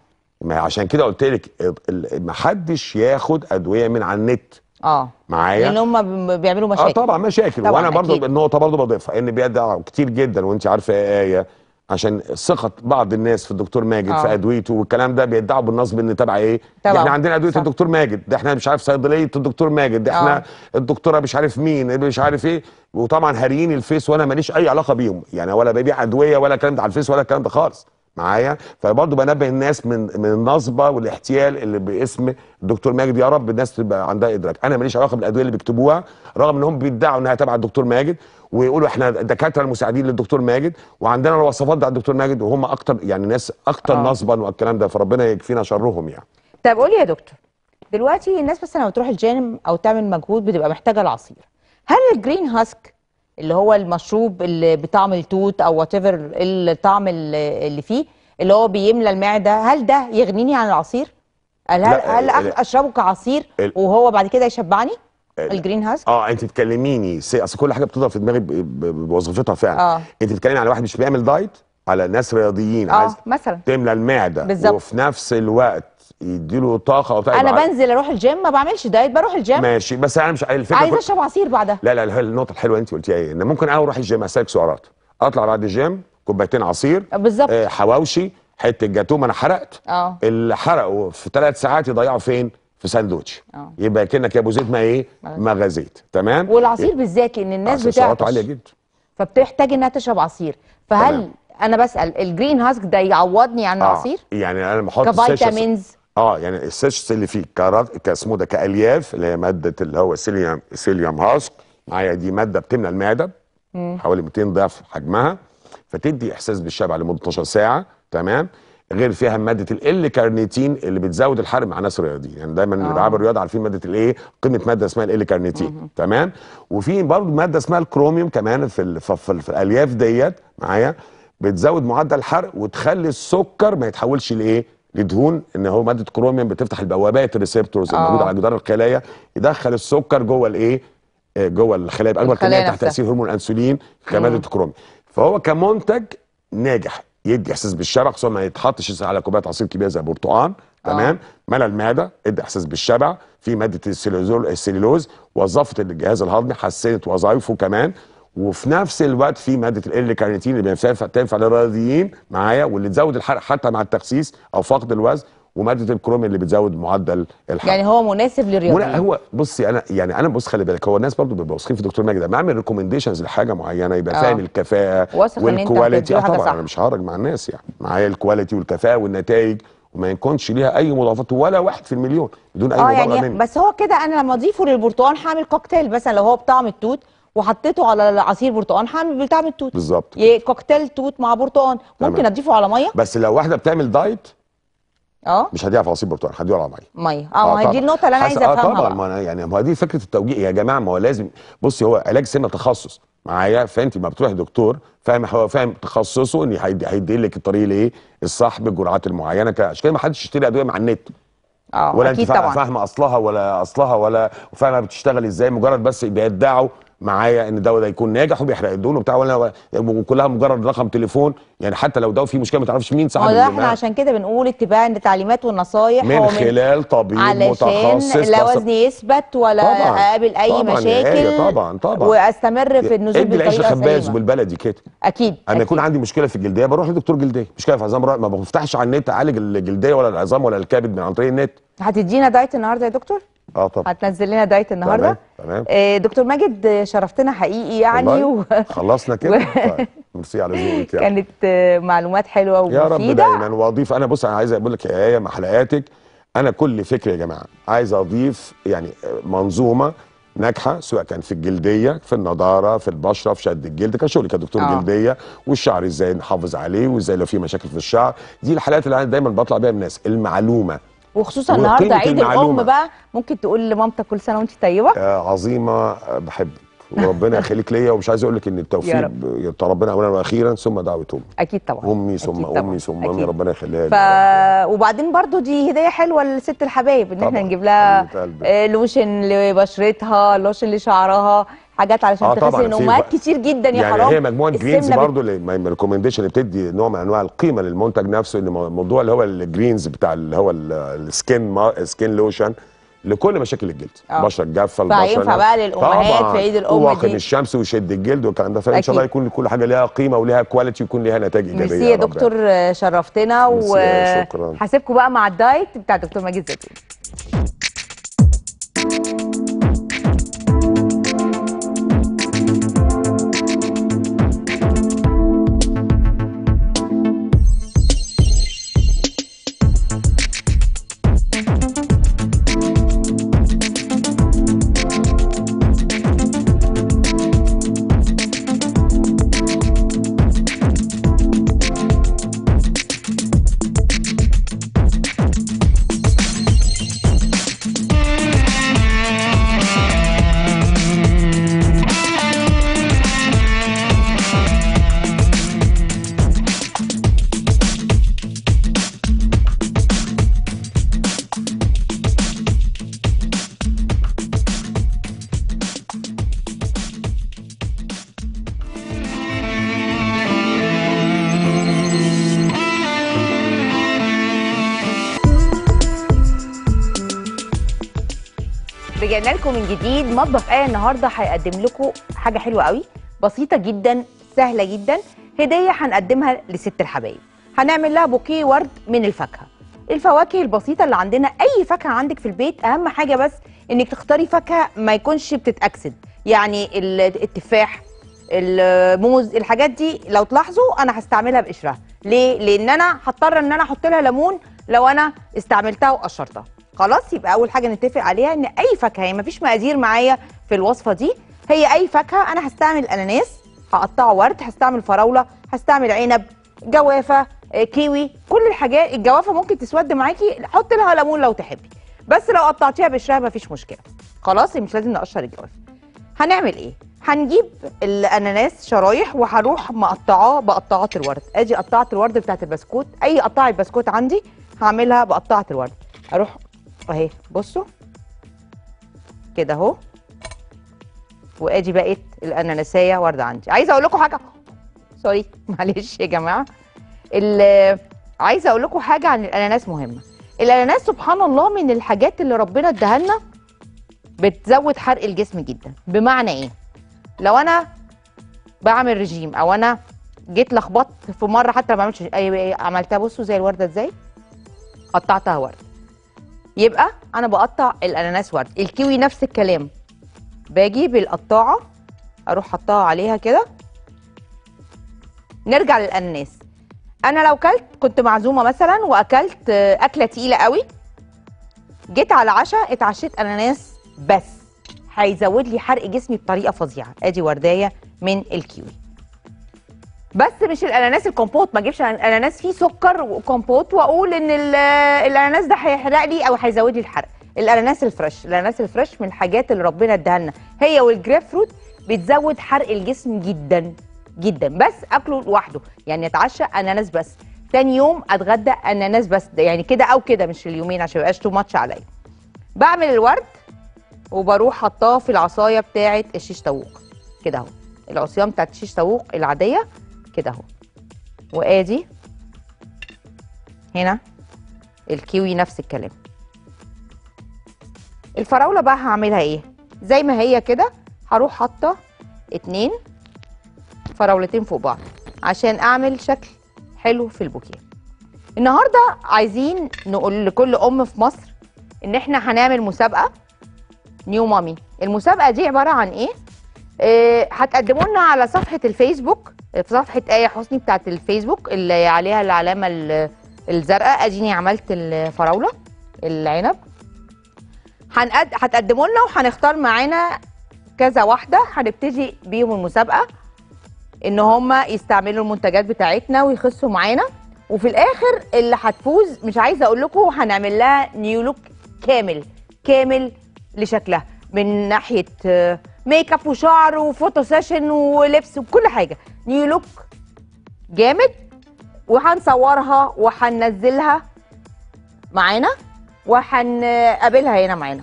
عشان كده قلت لك ما حدش ياخد ادويه من على النت. اه معايا، لان هم بيعملوا مشاكل. اه طبعا مشاكل طبعاً، وانا برضو النقطه برضو بضيفها ان بيدعوا كتير جدا، وانت عارفه يا ايه عشان ثقه بعض الناس في الدكتور ماجد آه. في ادويته والكلام ده، بيدعوا بالنصب ان تبع ايه طبعاً. احنا عندنا ادويه الدكتور ماجد، ده احنا مش عارف صيدليه الدكتور ماجد، ده احنا آه. الدكتوره مش عارف مين مش عارف ايه، وطبعا هاريين الفيس، وانا ماليش اي علاقه بيهم يعني، ولا ببيع ادويه ولا الكلام ده على الفيس ولا الكلام ده خالص معايا. فبرضه بنبه الناس من من النصبه والاحتيال اللي باسم الدكتور ماجد. يا رب الناس تبقى عندها ادراك، انا ماليش علاقه بالادويه اللي بيكتبوها، رغم انهم بيدعوا انها تبع الدكتور ماجد ويقولوا احنا الدكاتره المساعدين للدكتور ماجد وعندنا الوصفات بتاع الدكتور ماجد، وهم اكتر يعني ناس اكتر آه. نصبا والكلام ده، فربنا يكفينا شرهم يعني. طب قولي يا دكتور دلوقتي الناس بس لما بتروح الجيم او تعمل مجهود بتبقى محتاجه العصير، هل الجرين هاسك اللي هو المشروب اللي بطعم التوت او وات ايفر الطعم اللي فيه اللي هو بيملى المعده، هل ده يغنيني عن العصير؟ هل هل اشربه كعصير وهو بعد كده يشبعني؟ الجرين هاسك اه انت تكلميني سي... اصل كل حاجه بتضرب في دماغي بوظيفتها فعلا. آه. انت بتتكلمي على واحد مش بيعمل دايت، على ناس رياضيين عايز مثلا تملى المعده بالزبط. وفي نفس الوقت يديله طاقه او طاقه. انا بعد. بنزل اروح الجيم ما بعملش دايت، بروح الجيم ماشي، بس انا مش الفكره عايز اشرب عصير بعدها. لا لا النقطه الحلوه انت قلتيها ايه، ان ممكن اروح الجيم اسالك سعرات، اطلع بعد الجيم كوبايتين عصير بالظبط آه حواوشي، حته جاتوه ما انا حرقت اه اللي حرقوا في ثلاث ساعات يضيعوا فين؟ في ساندوتش. اه يبقى كانك يا ابو زيد ما ايه ما غزيت. تمام، والعصير بالذات لان الناس بتاعته سعراته عاليه جدا فبتحتاج انها تشرب عصير، فهل تمام. انا بسال الجرين هاسك ده يعوضني عن العصير؟ آه. يعني انا لما احط كفيتامينز اه يعني السيشس اللي فيه كاسمه ده كالياف اللي هي ماده اللي هو سيليوم سيليوم هاسك معايا، دي ماده بتملى المعده مم. حوالي مئتين ضعف حجمها، فتدي احساس بالشبع لمده اتناشر ساعه. تمام، غير فيها ماده ال كارنيتين اللي بتزود الحرق مع ناس رياضيين، يعني دايما اللي بيلعبوا رياضه عارفين ماده الايه قيمه ماده اسمها ال كارنيتين. تمام، وفي برضه ماده اسمها الكروميوم كمان في ال في, ال في الالياف ديت معايا، بتزود معدل الحرق وتخلي السكر ما يتحولش لايه لدهون، ان هو ماده كروميوم بتفتح البوابات الريسبتورز الموجوده على جدار الخلايا، يدخل السكر جوه الايه جوه الخلايا باكبر كميه تحت تاثير هرمون الانسولين كماده كروميوم. فهو كمنتج ناجح يدي احساس بالشبع، خصوصا ما يتحطش على كوبايه عصير كبيره زي البرتقال. تمام، ملى المعده، ادى احساس بالشبع، في ماده السيلوزول السيلولوز وظفت الجهاز الهضمي، حسنت وظائفه كمان، وفي نفس الوقت في ماده ال كارنيتين اللي بينفع تنفع للرياضيين معايا واللي تزود الحرق حتى مع التخسيس او فقد الوزن، وماده الكرومين اللي بتزود معدل الحرق. يعني هو مناسب للرياضيين. هو بصي انا يعني انا بص خلي بالك، هو الناس برضو بيبقوا واثقين في الدكتور ماجد، لما اعمل ريكومنديشنز لحاجه معينه يبقى فاهم الكفاءه والكواليتي. اه طبعا انا مش ههرج مع الناس يعني، معايا الكواليتي والكفاءه والنتائج، وما يكونش ليها اي مضافات ولا واحد في المليون بدون اي مضافات. اه يعني مني. بس هو كده انا لما اضيفه للبرتقال هعمل كوكتيل مثلا، لو هو بطعم التوت وحطيته على عصير برتقان هعمل بطعم التوت بالظبط، كوكتيل توت مع برتقان، ممكن اضيفه على ميه. بس لو واحده بتعمل دايت اه مش هديها في عصير برتقان، هديها على ميه ميه اه ما هي دي النقطه اللي انا عايزه افهمها. اه طبعا، ما يعني ما دي فكره التوجيه يا جماعه، ما هو لازم بصي هو علاج سمه تخصص معايا، فانت ما بتروحي دكتور فاهم هو فاهم تخصصه ان هيدي لك الطريق لايه الصح بالجرعات المعينه، عشان كده ما حدش يشتري ادويه مع النت. اه ولا انت فاهمه اصلها ولا اصلها ولا فاهمه بتشتغل ازاي، مجرد بس بيدعوا معايا ان ده يكون ناجح وبيحرق الدهون وبتاع، ولا وكلها مجرد رقم تليفون يعني، حتى لو ده في مشكله ما تعرفش مين صاحب الجماعه. احنا عشان كده بنقول اتباع التعليمات والنصايح من خلال طبيب متخصص، علشان لا وزني يثبت ولا اقابل اي طبعًا مشاكل. طبعا طبعا واستمر في النزول بالطريقه السليمه. العيش الخباز بالبلدي كده. اكيد انا يكون عندي مشكله في الجلديه بروح لدكتور جلديه، مشكله في عظام ما بفتحش على النت اعالج الجلديه ولا العظام ولا الكبد من عن طريق النت. هتدينا دايت النهارده يا دكتور؟ اه طبعا هتنزل لنا دايت النهارده. تمام تمام. دكتور ماجد شرفتنا حقيقي يعني و... خلصنا كده. طيب ميرسي على ذوقك يعني. كانت معلومات حلوه ومفيده يا رب دايما. واضيف انا بص انا عايز اقول لك يا ايه مع حلقاتك، انا كل فكره يا جماعه عايز اضيف يعني منظومه ناجحه، سواء كان في الجلديه، في النضاره، في البشره، في شد الجلد، كان شغلي كدكتور آه. جلديه، والشعر ازاي نحافظ عليه، وازاي لو في مشاكل في الشعر. دي الحلقات اللي انا دايما بطلع بيها الناس المعلومه، وخصوصا النهارده عيد الام بقى، ممكن تقول لمامتك كل سنه وانت طيبه. آه عظيمه، بحبك وربنا يخليك ليا، ومش عايز اقول لك ان التوفيق ربنا اولا واخيرا ثم دعوه امي. اكيد طبعا امي ثم امي ثم امي ربنا يخليها ف... لي. وبعدين برضو دي هديه حلوه لست الحبايب ان احنا نجيب لها لوشن لبشرتها، لوشن لشعرها، حاجات علشان آه تغسل امهات كتير جدا يا يعني حرام. يعني هي مجموعه جرينز برضه الريكومنديشن اللي بتدي نوع من انواع القيمه للمنتج نفسه، ان موضوع اللي هو الجرينز بتاع اللي هو السكين سكين لوشن لكل مشاكل الجلد، البشره الجافه، البشره فينفع بقى للامهات في عيد الام دي، واقي الشمس وشد الجلد والكلام ده. فان شاء الله يكون كل حاجه ليها قيمه وليها كواليتي ويكون ليها نتائج ايجابيه. ميرسي يا دكتور شرفتنا، وهسيبكم بقى مع الدايت بتاع دكتور ماجد زيتون. رجعنا لكم من جديد. مطبخ آية النهارده هيقدم لكم حاجه حلوه قوي، بسيطه جدا، سهله جدا، هديه هنقدمها لست الحبايب. هنعمل لها بوكيه ورد من الفاكهه، الفواكه البسيطه اللي عندنا، اي فاكهه عندك في البيت. اهم حاجه بس انك تختاري فاكهه ما يكونش بتتاكسد، يعني التفاح، الموز، الحاجات دي لو تلاحظوا انا هستعملها بقشرها. ليه؟ لان انا هضطر ان انا احط لها ليمون لو انا استعملتها وقشرتها. خلاص، يبقى اول حاجه نتفق عليها ان اي فاكهه، يعني مفيش مقادير معايا في الوصفه دي، هي اي فاكهه. انا هستعمل اناناس، هقطعه ورد، هستعمل فراوله، هستعمل عنب، جوافه، كيوي، كل الحاجات. الجوافه ممكن تسود معاكي، حط لها ليمون لو تحبي، بس لو قطعتيها بقشرها مفيش مشكله. خلاص، مش لازم نقشر الجوافه. هنعمل ايه؟ هنجيب الاناناس شرايح، وهروح مقطعاه بقطعات الورد. ادي قطعه الورد بتاعه البسكوت، اي قطعه بسكوت عندي هعملها بقطعه الورد. اروح اهي، بصوا كده اهو، وادي بقت الاناناسيه ورده عندي. عايزه اقول لكم حاجه، سوري معلش يا جماعه، عايزه اقول لكم حاجه عن الاناناس مهمه. الاناناس سبحان الله من الحاجات اللي ربنا اداها لنا بتزود حرق الجسم جدا. بمعنى ايه؟ لو انا بعمل رجيم او انا جيت لخبطت في مره، حتى ما بعملش اي عملتها، بصوا زي الورده ازاي قطعتها ورده، يبقى انا بقطع الاناناس ورد. الكيوي نفس الكلام، باجي بالقطاعه اروح حطها عليها كده. نرجع للاناناس. انا لو كلت، كنت معزومه مثلا واكلت اكله تقيله قوي، جيت على عشاء اتعشيت اناناس بس، هيزود لي حرق جسمي بطريقه فظيعه. ادي وردايه من الكيوي، بس مش الاناناس الكومبوت. ما اجيبش اناناس فيه سكر وكومبوت واقول ان الاناناس ده هيحرق لي او هيزود لي الحرق. الاناناس الفريش، الاناناس الفريش من الحاجات اللي ربنا اداها لنا، هي والجريب فروت بتزود حرق الجسم جدا جدا. بس اكله لوحده، يعني اتعشى اناناس بس، تاني يوم اتغدى اناناس بس، يعني كده او كده، مش اليومين عشان ما يبقاش تو ماتش عليا. بعمل الورد وبروح حطاه في العصايه بتاعه الشيش طاووق، كده اهو، العصيان بتاعت شيش طاووق العاديه كده اهو، وادي هنا الكيوي نفس الكلام. الفراوله بقى هعملها ايه؟ زي ما هي كده هروح حاطه اتنين فراولتين فوق بعض عشان اعمل شكل حلو في البوكيه. النهارده عايزين نقول لكل ام في مصر ان احنا هنعمل مسابقه نيو مامي. المسابقه دي عباره عن ايه؟ إيه هتقدموا لنا على صفحه الفيسبوك، في صفحه آية حسني بتاعه الفيسبوك اللي عليها العلامه الزرقاء. اديني عملت الفراوله العنب، هتقدموا لنا وهنختار معانا كذا واحده هنبتدي بيهم المسابقه ان هم يستعملوا المنتجات بتاعتنا ويخسوا معانا، وفي الاخر اللي هتفوز مش عايزه اقول لكم هنعمل لها نيو لوك كامل كامل لشكلها، من ناحيه ميك اب وشعر وفوتو سيشن ولبس وكل حاجه، نيو لوك جامد. وهنصورها وهننزلها معانا وهنقابلها هنا معانا.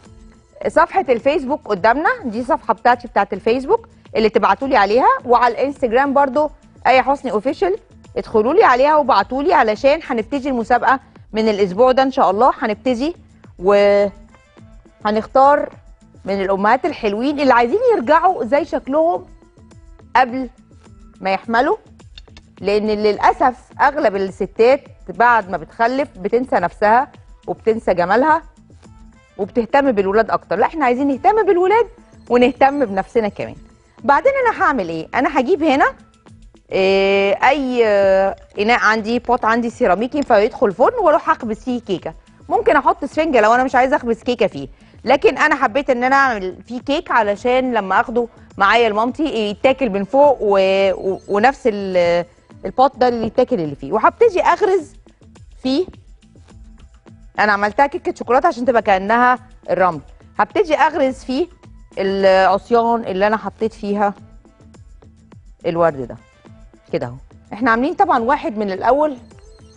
صفحه الفيسبوك قدامنا، دي صفحه بتاعتي بتاعت الفيسبوك اللي تبعتوا لي عليها، وعلى الانستجرام برضو آية حسني اوفيشال، ادخلوا لي عليها وابعتوا لي علشان هنبتدي المسابقه من الاسبوع ده ان شاء الله. هنبتدي وهنختار من الامهات الحلوين اللي عايزين يرجعوا زي شكلهم قبل ما يحملوا، لان للاسف اغلب الستات بعد ما بتخلف بتنسى نفسها وبتنسى جمالها وبتهتم بالولاد اكتر. لا احنا عايزين نهتم بالولاد ونهتم بنفسنا كمان. بعدين انا هعمل ايه؟ انا هجيب هنا إيه اي اناء عندي، بوت عندي سيراميكي فيدخل فرن، واروح اخبز فيه كيكه. ممكن احط اسفنجه لو انا مش عايزه اخبز كيكه فيه، لكن انا حبيت ان انا اعمل فيه كيك علشان لما اخده معايا لمامتي يتاكل من فوق و... و... ونفس البوت ده اللي يتاكل اللي فيه. وهبتدي اغرز فيه، انا عملتها كيكه شوكولاته عشان تبقى كانها الرمل. هبتدي اغرز فيه العصيان اللي انا حطيت فيها الورد ده كده اهو. احنا عاملين طبعا واحد من الاول،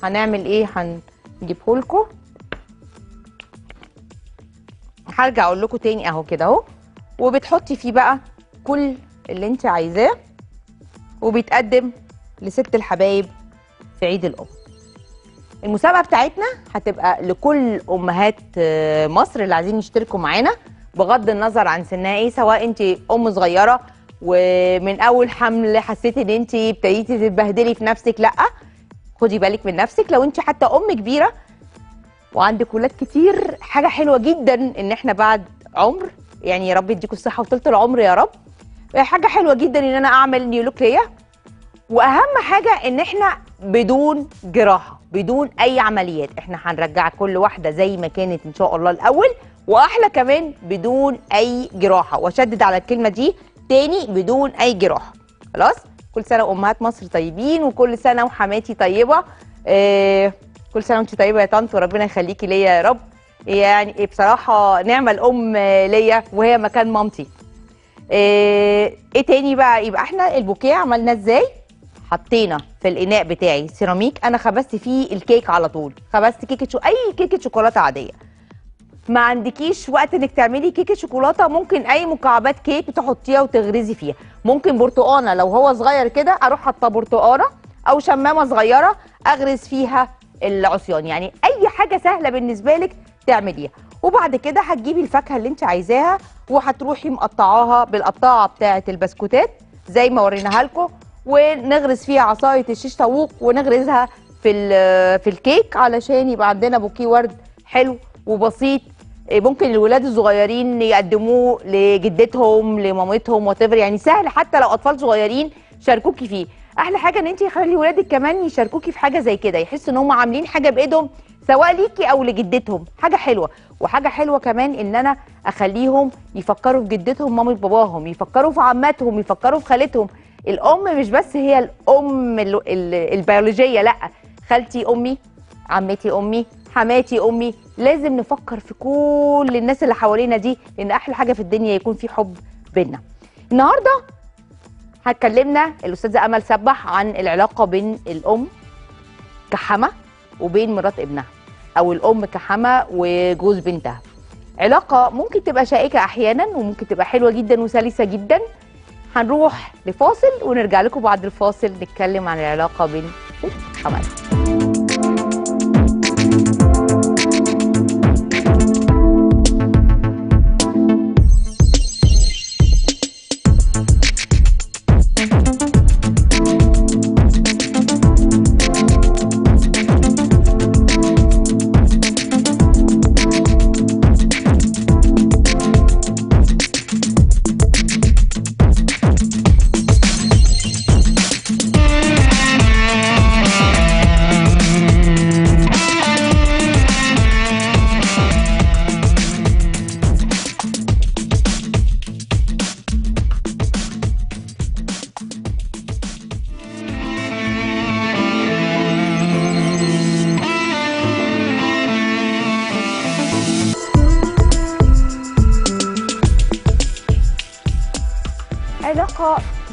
هنعمل ايه؟ هنجيبه لكم، هرجع اقول لكم تاني اهو كده اهو. وبتحطي فيه بقى كل اللي انت عايزاه، وبيتقدم لست الحبايب في عيد الام. المسابقه بتاعتنا هتبقى لكل امهات مصر اللي عايزين يشتركوا معانا بغض النظر عن سنها ايه، سواء انت ام صغيره ومن اول حمل حسيتي ان انت ابتديتي تتبهدلي في نفسك، لا خدي بالك من نفسك. لو انت حتى ام كبيره وعندك ولاد كتير، حاجه حلوه جدا ان احنا بعد عمر، يعني يا رب يديكوا الصحه وطولة العمر يا رب، حاجه حلوه جدا ان انا اعمل نيو لوك ليا. واهم حاجه ان احنا بدون جراحه، بدون اي عمليات، احنا هنرجع كل واحده زي ما كانت ان شاء الله الاول، واحلى كمان بدون اي جراحه. واشدد على الكلمه دي تاني، بدون اي جراحه. خلاص، كل سنه وامهات مصر طيبين، وكل سنه وحماتي طيبه. آه كل سنه وانت طيبه يا طنط، وربنا يخليكي ليا يا رب. يعني بصراحه نعمه الام ليا وهي مكان مامتي. آه ايه تاني بقى؟ يبقى احنا البوكيه عملناه ازاي؟ حطينا في الاناء بتاعي سيراميك، انا خبزت فيه الكيك على طول، خبزت كيكه شو... اي كيكه شوكولاته عاديه. ما عندكيش وقت انك تعملي كيكه شوكولاته، ممكن اي مكعبات كيك تحطيها وتغرزي فيها. ممكن برتقانه لو هو صغير كده اروح حاطه برتقانه، او شمامه صغيره اغرز فيها العصيان. يعني اي حاجه سهله بالنسبه لك تعمليها. وبعد كده هتجيبي الفاكهه اللي انت عايزاها، وهتروحي مقطعاها بالقطاعه بتاعه البسكوتات زي ما وريناها لكم، ونغرز فيها عصايه الشيش طاووق، ونغرزها في في الكيك علشان يبقى عندنا بوكيه ورد حلو وبسيط. ممكن الولاد الصغيرين يقدموه لجدتهم لمامتهم واتيفر، يعني سهل حتى لو اطفال صغيرين شاركوكي فيه. احلى حاجه ان انت تخلي ولادك كمان يشاركوكي في حاجه زي كده، يحسوا ان هم عاملين حاجه بايدهم سواء ليكي او لجدتهم، حاجه حلوه. وحاجه حلوه كمان ان انا اخليهم يفكروا في جدتهم مامة باباهم، يفكروا في عماتهم، يفكروا في خالتهم. الام مش بس هي الام البيولوجيه، لا، خالتي امي، عمتي امي، حماتي امي، لازم نفكر في كل الناس اللي حوالينا دي، لان احلى حاجه في الدنيا يكون في حب بينا. النهارده هتكلمنا الاستاذه امل سبح عن العلاقه بين الام كحما وبين مرات ابنها، او الام كحما وجوز بنتها. علاقه ممكن تبقى شائكه احيانا، وممكن تبقى حلوه جدا وسلسه جدا. هنروح لفاصل ونرجع لكم بعد الفاصل نتكلم عن العلاقه بين ست حماتها.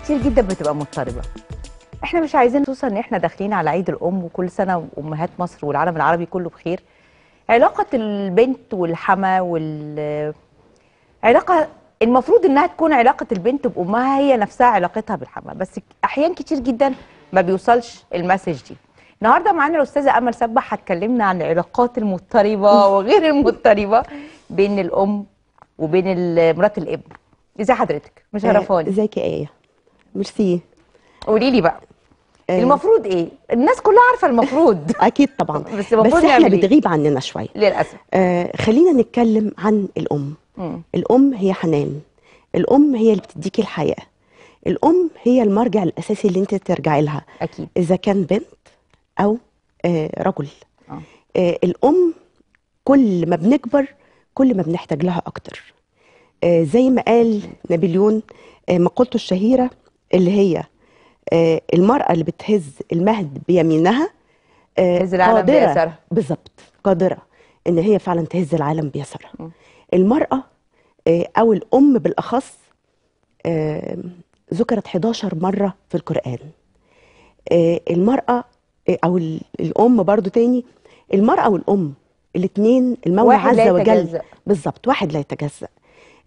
كتير جدا بتبقى مضطربه. احنا مش عايزين، خصوصا ان احنا داخلين على عيد الام، وكل سنه وامهات مصر والعالم العربي كله بخير. علاقه البنت والحما وال علاقه المفروض انها تكون علاقه البنت بامها هي نفسها علاقتها بالحما، بس احيان كتير جدا ما بيوصلش المسج دي. النهارده معانا الاستاذه امل سبح، هتكلمنا عن العلاقات المضطربه وغير المضطربه بين الام وبين مرات الابن. ازي حضرتك؟ مش عرفاني. ازيك يا ايه؟ ميرسي. قولي لي بقى آه. المفروض ايه؟ الناس كلها عارفه المفروض. اكيد طبعا، بس, بس احنا بتغيب عننا شويه للاسف. آه خلينا نتكلم عن الام. م. الام هي حنان، الام هي اللي بتديكي الحياه، الام هي المرجع الاساسي اللي انت ترجعي لها. اكيد. اذا كان بنت او آه رجل. آه. آه الام كل ما بنكبر كل ما بنحتاج لها اكتر. آه زي ما قال نابليون آه مقولته الشهيره اللي هي آه المرأة اللي بتهز المهد بيمينها آه تهز العالم بيسارها. بالظبط، قادرة إن هي فعلا تهز العالم بيسارها. المرأة آه أو الأم بالأخص آه ذكرت إحدى عشرة مرة في القرآن. آه المرأة آه أو الأم برضو تاني، المرأة والأم الاتنين المولى عز وجل. بالظبط، واحد لا يتجزأ.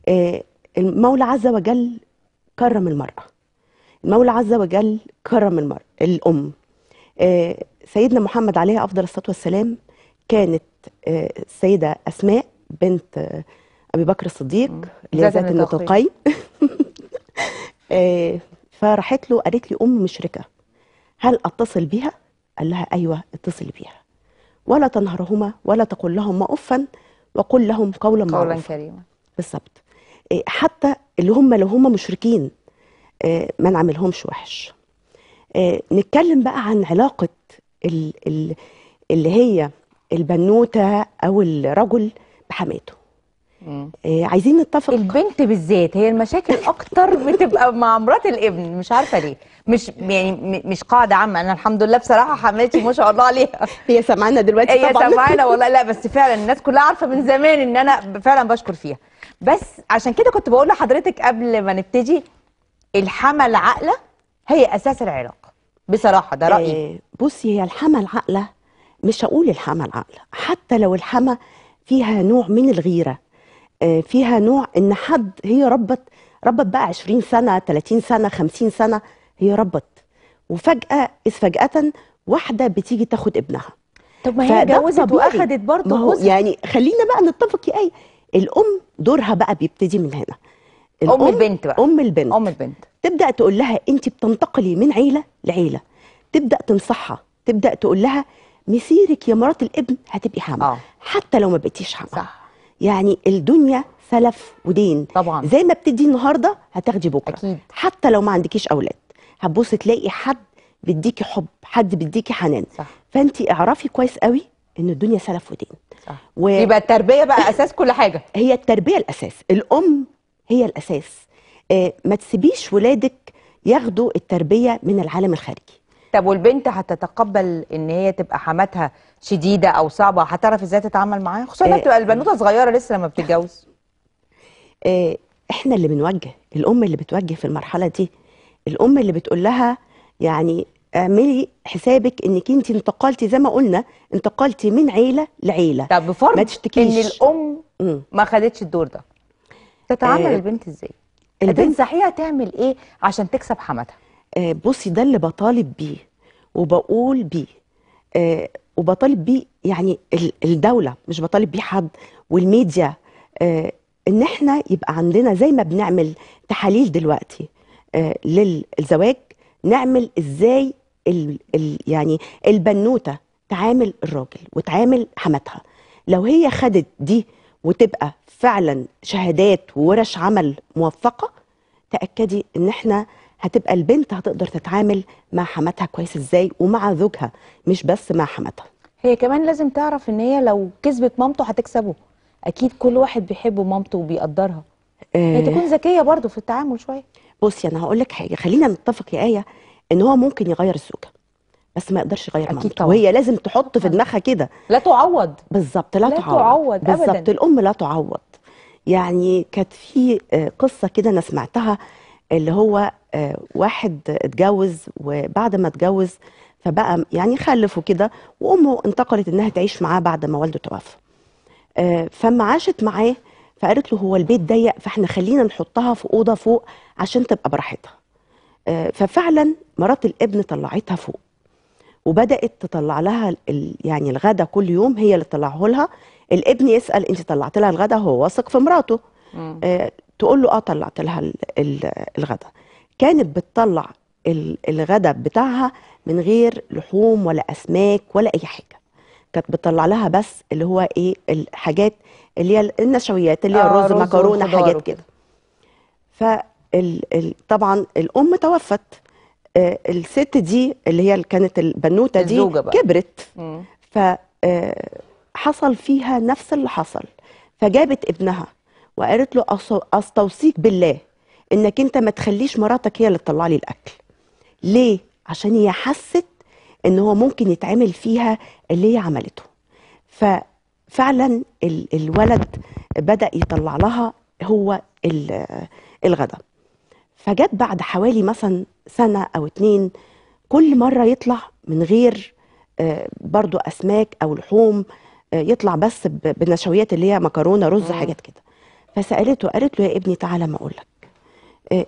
آه المولى عز وجل كرم المرأة، المولى عز وجل كرم المرأة الأم. آه سيدنا محمد عليه أفضل الصلاة والسلام كانت آه السيدة اسماء بنت آه ابي بكر الصديق ذات النطاقين آه فراحت له قالت لي أم مشركة، هل أتصل بها؟ قال لها أيوه اتصل بها، ولا تنهرهما ولا تقول لهما أفا وقل لهم قولا معروفا قولا كريما. بالظبط. آه حتى اللي هم لو هم مشركين ما نعملهمش وحش. نتكلم بقى عن علاقة اللي هي البنوتة أو الرجل بحماته. عايزين نتفق، البنت بالذات هي المشاكل أكتر بتبقى مع مرات الابن، مش عارفة ليه، مش يعني مش قاعدة عامة. أنا الحمد لله بصراحة حماتي ما شاء الله عليها هي سامعانا دلوقتي طبعا، هي سامعانا والله. لا بس فعلا الناس كلها عارفة من زمان إن أنا فعلا بشكر فيها، بس عشان كده كنت بقول لحضرتك قبل ما نبتدي، الحما العاقله هي اساس العلاقه بصراحه، ده رايي. آه بصي، هي الحما العاقله، مش هقول الحما العاقله، حتى لو الحما فيها نوع من الغيره، آه فيها نوع ان حد هي ربت ربت بقى عشرين سنه ثلاثين سنه خمسين سنه، هي ربت وفجاه اذ فجاه واحده بتيجي تاخد ابنها. طب ما هي اتجوزت واخدت برضه جزء، يعني خلينا بقى نتفق يا ايه. الام دورها بقى بيبتدي من هنا. أم البنت بقى، أم البنت أم البنت تبدأ تقول لها أنت بتنتقلي من عيلة لعيلة، تبدأ تنصحها، تبدأ تقول لها مسيرك يا مرات الابن هتبقي حامل. آه. حتى لو ما بقيتيش حامل. صح. يعني الدنيا سلف ودين طبعا، زي ما بتدي النهارده هتاخدي بكره. أكيد. حتى لو ما عندكيش أولاد هتبصي تلاقي حد بيديكي حب، حد بيديكي حنان. صح. فأنت اعرفي كويس قوي إن الدنيا سلف ودين. صح. و... يبقى التربية بقى أساس كل حاجة. هي التربية الأساس، الأم هي الأساس. آه ما تسيبيش ولادك ياخدوا التربية من العالم الخارجي. طب والبنت هتتقبل إن هي تبقى حماتها شديدة أو صعبة؟ هتعرف إزاي تتعامل معاها؟ خصوصا إنها آه بتبقى البنوتة صغيرة لسه لما بتتجوز. آه إحنا اللي بنوجه، الأم اللي بتوجه في المرحلة دي، الأم اللي بتقول لها يعني اعملي حسابك إنك أنت انتقلتي زي ما قلنا، انتقلتي من عيلة لعيلة. طب بفرض إن الأم م. ما خدتش الدور ده، تتعامل آه البنت ازاي؟ تنصحيها تعمل ايه عشان تكسب حماتها؟ آه بصي، ده اللي بطالب بيه وبقول بيه آه وبطالب بيه يعني الدوله، مش بطالب بيه حد، والميديا آه ان احنا يبقى عندنا زي ما بنعمل تحاليل دلوقتي آه للزواج، نعمل ازاي ال ال يعني البنوته تعامل الراجل وتعامل حماتها. لو هي خدت دي وتبقى فعلا شهادات وورش عمل موفقه، تاكدي ان احنا هتبقى البنت هتقدر تتعامل مع حماتها كويس ازاي ومع زوجها، مش بس مع حماتها. هي كمان لازم تعرف ان هي لو كسبت مامته هتكسبه، اكيد كل واحد بيحب مامته وبيقدرها. آه هي تكون ذكيه برضو في التعامل شويه. بصي انا هقول لك حاجه، خلينا نتفق يا آية ان هو ممكن يغير الزوجه بس ما يقدرش يغير مامته، وهي لازم تحط في دماغها كده لا تعوض. بالظبط، لا, لا تعوض بالظبط، الام لا تعوض. يعني كانت في قصه كده انا سمعتها، اللي هو واحد اتجوز وبعد ما اتجوز فبقى يعني خلفه كده، وامه انتقلت انها تعيش معاه بعد ما والده توفى. فما عاشت معاه فقالت له هو البيت ضيق، فاحنا خلينا نحطها في اوضه فوق عشان تبقى براحتها. ففعلا مرات الابن طلعتها فوق وبدات تطلع لها يعني الغدا كل يوم، هي اللي تطلعه لها. الابن يسال انت طلعت لها الغدا؟ هو واثق في مراته. آه تقول له اه طلعت لها الغدا. كانت بتطلع الغدا بتاعها من غير لحوم ولا اسماك ولا اي حاجه، كانت بتطلع لها بس اللي هو ايه الحاجات اللي هي النشويات اللي هي آه الرز مكرونه حاجات كده. فطبعا الام توفت، آه الست دي اللي هي كانت البنوته دي كبرت، فحصل فيها نفس اللي حصل. فجابت ابنها وقالت له استوصيك بالله انك انت ما تخليش مراتك هي اللي تطلع لي الاكل. ليه؟ عشان هي حست ان هو ممكن يتعمل فيها اللي هي عملته. ففعلا الولد بدا يطلع لها هو الغدا. فجت بعد حوالي مثلا سنه او اتنين كل مره يطلع من غير برضو اسماك او لحوم، يطلع بس بالنشويات اللي هي مكرونه رز حاجات كده. فسالته قالت له يا ابني تعالى ما اقول لك،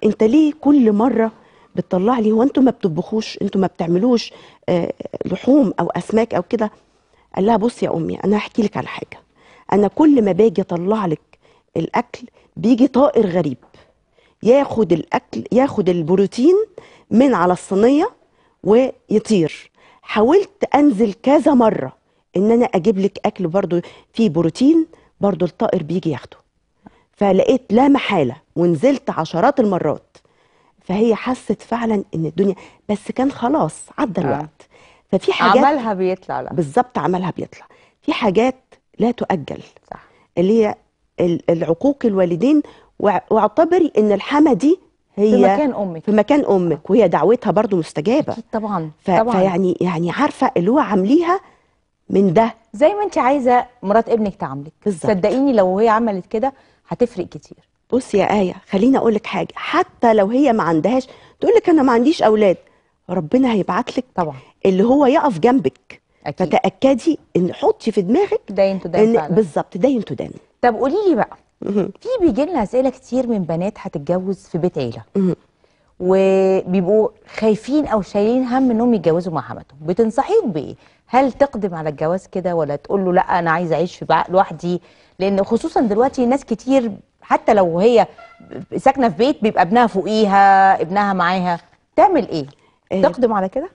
انت ليه كل مره بتطلع لي؟ هو انتوا ما بتطبخوش؟ انتوا ما بتعملوش لحوم او اسماك او كده؟ قال لها بص يا امي انا هحكي لك على حاجه، انا كل ما باجي اطلع لك الاكل بيجي طائر غريب ياخد الاكل، ياخد البروتين من على الصينيه ويطير. حاولت انزل كذا مره ان انا اجيب لك اكل برضو فيه بروتين، برضو الطائر بيجي ياخده، فلقيت لا محاله ونزلت عشرات المرات. فهي حست فعلا ان الدنيا، بس كان خلاص عدى الوقت. ففي حاجات عملها بيطلع لها بالظبط، عملها بيطلع. في حاجات لا تؤجل، صح، اللي هي العقوق الوالدين. واعتبري ان الحما دي هي في مكان امك، في مكان امك، وهي دعوتها برضو مستجابه. أكيد طبعا طبعا. فيعني يعني عارفه اللي هو عامليها من ده زي ما انت عايزه مرات ابنك تعاملك. صدقيني لو هي عملت كده هتفرق كتير. بصي يا آية خليني اقول لك حاجه، حتى لو هي ما عندهاش تقول لك انا ما عنديش اولاد، ربنا هيبعت لك طبعا اللي هو يقف جنبك. أكيد. فتاكدي ان حطي في دماغك داين تو داين. بالظبط، داين تو داين. طب قولي لي بقى، في بيجي لنا اسئله كتير من بنات هتتجوز في بيت عيله وبيبقوا خايفين او شايلين هم انهم يتجوزوا مع حماتهم، بتنصحيهم بايه؟ هل تقدم على الجواز كده ولا تقول له لا انا عايزه اعيش في لوحدي؟ لان خصوصا دلوقتي ناس كتير حتى لو هي ساكنه في بيت بيبقى ابنها فوقيها، ابنها معاها. تعمل ايه؟ آه تقدم على كده؟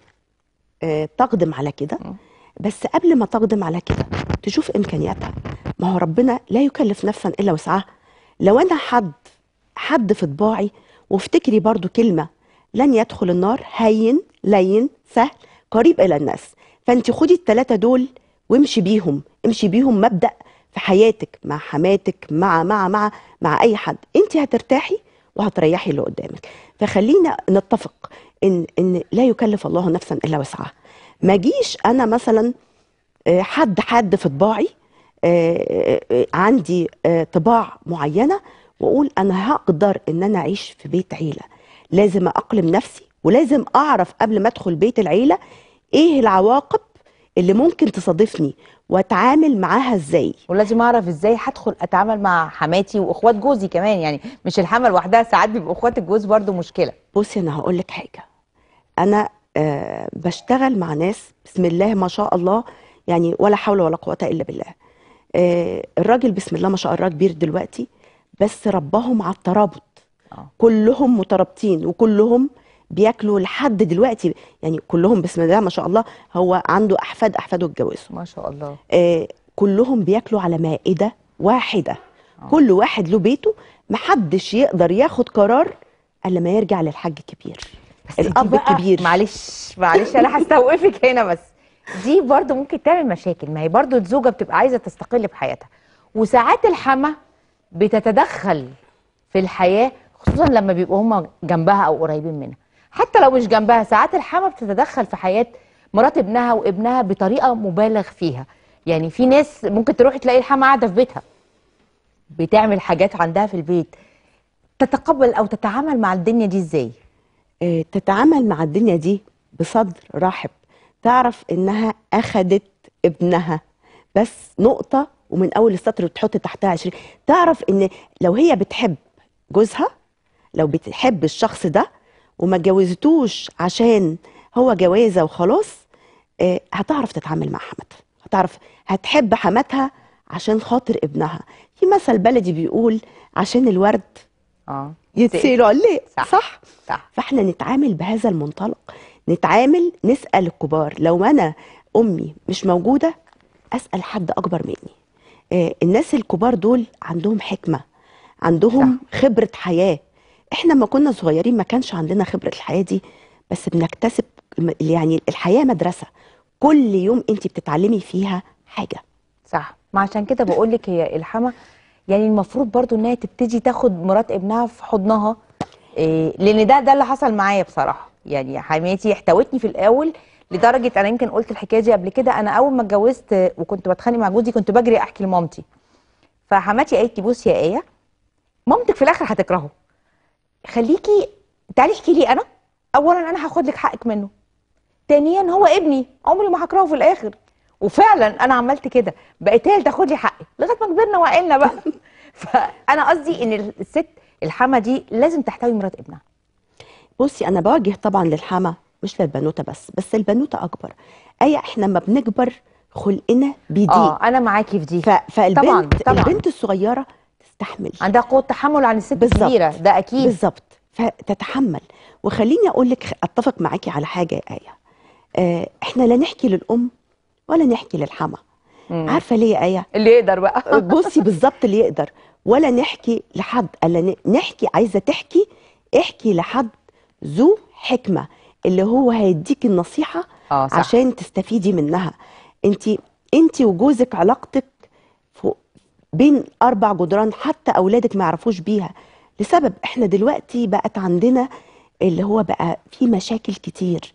آه تقدم على كده، بس قبل ما تقدم على كده تشوف امكانياتها. ما هو ربنا لا يكلف نفسا الا وسعها. لو انا حد حد في طباعي، وافتكري برضو كلمه لن يدخل النار، هين لين سهل قريب الى الناس. فانت خدي الثلاثه دول وامشي بيهم، امشي بيهم مبدا في حياتك مع حماتك مع مع مع مع اي حد، انت هترتاحي وهتريحي اللي قدامك. فخلينا نتفق ان ان لا يكلف الله نفسا الا وسعها. ما جيش انا مثلا حد حد في طباعي عندي طباع معينه واقول انا هقدر ان انا اعيش في بيت عيله. لازم اقلم نفسي، ولازم اعرف قبل ما ادخل بيت العيله ايه العواقب اللي ممكن تصادفني واتعامل معاها ازاي، ولازم اعرف ازاي هدخل اتعامل مع حماتي واخوات جوزي كمان، يعني مش الحمل لوحدها، ساعات بيبقوا اخوات الجوز برضو مشكله. بصي انا هقول لك حاجه، انا أه بشتغل مع ناس بسم الله ما شاء الله، يعني ولا حول ولا قوه الا بالله. أه الراجل بسم الله ما شاء الله كبير دلوقتي، بس ربهم على الترابط. أوه. كلهم مترابطين وكلهم بياكلوا لحد دلوقتي، يعني كلهم بسم الله ما شاء الله، هو عنده احفاد احفاده اتجوزوا ما شاء الله. آه كلهم بياكلوا على مائده واحده. أوه. كل واحد له بيته، محدش يقدر ياخد قرار الا ما يرجع للحاج الكبير الاب الكبير. معلش معلش انا هستوقفك هنا، بس دي برضو ممكن تعمل مشاكل، ما هي برضو الزوجه بتبقى عايزه تستقل بحياتها، وساعات الحما بتتدخل في الحياه، خصوصا لما بيبقوا هم جنبها او قريبين منها، حتى لو مش جنبها ساعات الحما بتتدخل في حياه مرات ابنها وابنها بطريقه مبالغ فيها. يعني في ناس ممكن تروحي تلاقي الحما قاعده في بيتها بتعمل حاجات عندها في البيت، تتقبل او تتعامل مع الدنيا دي ازاي؟ اه تتعامل مع الدنيا دي بصدر رحب، تعرف انها اخدت ابنها بس نقطه، ومن اول السطر بتحط تحتها عشرين، تعرف ان لو هي بتحب جوزها، لو بتحب الشخص ده وما جوزتوش عشان هو جوازه وخلاص، آه هتعرف تتعامل مع حماتها، هتعرف هتحب حماتها عشان خاطر ابنها. في مثل بلدي بيقول عشان الورد اه يتسيل عليه، صح. صح صح. فاحنا نتعامل بهذا المنطلق، نتعامل نسال الكبار، لو انا امي مش موجوده اسال حد اكبر مني. آه الناس الكبار دول عندهم حكمه، عندهم صح. خبره حياه. احنا ما كنا صغيرين ما كانش عندنا خبره الحياه دي، بس بنكتسب، يعني الحياه مدرسه، كل يوم انت بتتعلمي فيها حاجه. صح، ما عشان كده بقول لك هي الحما يعني المفروض برضو انها تبتدي تاخد مرات ابنها في حضنها، إيه لان ده ده اللي حصل معايا بصراحه. يعني حماتي احتوتني في الاول لدرجه انا يمكن قلت الحكايه دي قبل كده، انا اول ما اتجوزت وكنت بتخانق مع جوزي كنت بجري احكي لمامتي، فحماتي قالت لي بصي يا ايه، مامتك في الاخر هتكرهه، خليكي تعالي احكي لي انا، اولا انا هاخد لك حقك منه، ثانيا هو ابني عمري ما هكرهه في الاخر. وفعلا انا عملت كده، بقيت هي تاخد لي حقي لغايه ما كبرنا وعقلنا بقى. فانا قصدي ان الست الحما دي لازم تحتوي مرات ابنها. بصي انا بوجه طبعا للحما مش للبنوته بس، بس البنوته اكبر. اي احنا لما بنكبر خلقنا بيضيق. اه انا معاكي في دي. فالبنت طبعا طبعا البنت الصغيره تحمل. عندها قوة تحمل عن الست الكبيرة، ده أكيد بالظبط، فتتحمل. وخليني أقول لك أتفق معاكي على حاجة يا آية، آه إحنا لا نحكي للأم ولا نحكي للحما. عارفة ليه يا آية؟ اللي يقدر بقى. بصي بالظبط اللي يقدر، ولا نحكي لحد، ألا نحكي، عايزة تحكي احكي لحد ذو حكمة اللي هو هيديك النصيحة. آه صح. عشان تستفيدي منها. أنت أنت وجوزك علاقتك بين أربع جدران، حتى أولادك ما يعرفوش بيها، لسبب إحنا دلوقتي بقت عندنا اللي هو بقى في مشاكل كتير،